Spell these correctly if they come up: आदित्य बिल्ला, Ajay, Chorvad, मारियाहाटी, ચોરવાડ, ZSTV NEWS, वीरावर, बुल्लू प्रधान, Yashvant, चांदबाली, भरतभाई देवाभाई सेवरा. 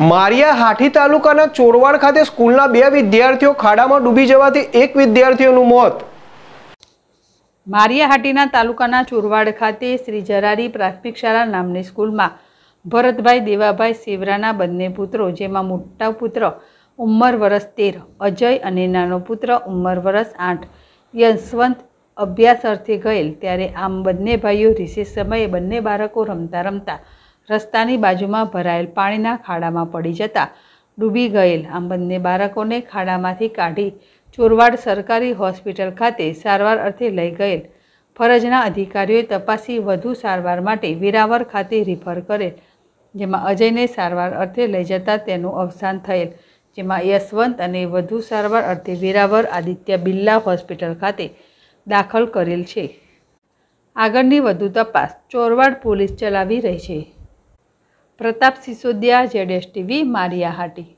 मारियाहाटी तालुकाना चोरवाड खाते स्कूलना बे विद्यार्थीओ खाडामां डूबी जवाथी एक विद्यार्थीओनुं मोत। मारियाहाटीना तालुकाना चोरवाड खाते श्री जरारी प्राथमिक शाळा नामनी स्कूलमां भरतभाई देवाभाई सेवराना बंने पुत्रो, जेमां मोटो पुत्र उंमर वर्ष 13 अजय अने नानो पुत्र उंमर वर्ष 8 यशवंत अभ्यास अर्थे गयेल त्यारे आम बंने भाईओ रिसेस समये बंने बाळको रमता रमता रस्तानी बाजूमां भरायेल पाणीना खाडामां पड़ी जता डूबी गयेल। आम बंने बाळकोने खाडामांथी काढी चोरवाड सरकारी होस्पिटल खाते सारवार अर्थे लई गयेल। फरजना अधिकारीओए तपासी વધુ સારવાર માટે વીરાવર ખાતે રિફર કરેલ, જેમાં અજયને સારવાર અર્થે લઈ જતા તેનું અવસાન થયેલ, જેમાં યશવંત અને વધુ સારવાર અર્થે વીરાવર આદિત્ય બિલ્લા હોસ્પિટલ ખાતે દાખલ કરેલ છે। આગળની વધુ તપાસ ચોરવાડ પોલીસ ચલાવી રહી છે। પ્રતાપ સિસોદિયા ZSTV મારિયાહાટી।